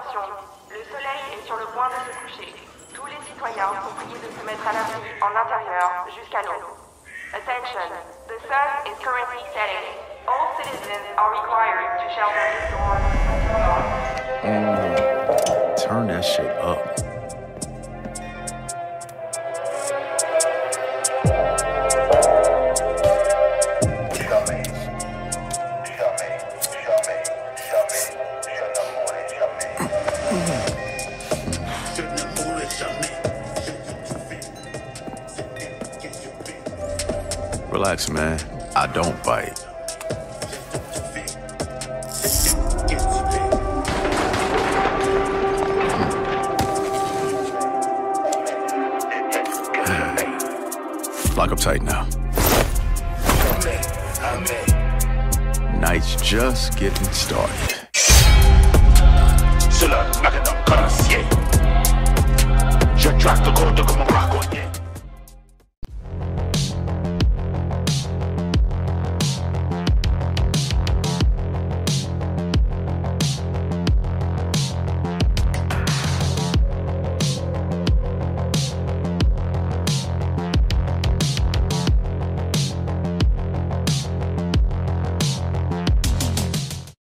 Attention, le soleil est sur le point de se coucher. Tous les citoyens sont priés de se mettre à l'abri en intérieur jusqu'à l'aube. Attention, the sun is currently setting. All citizens are required to shelter indoors. Turn that shit up. Relax, man. I don't fight. Lock up tight now. Night's just getting started. Je track the code.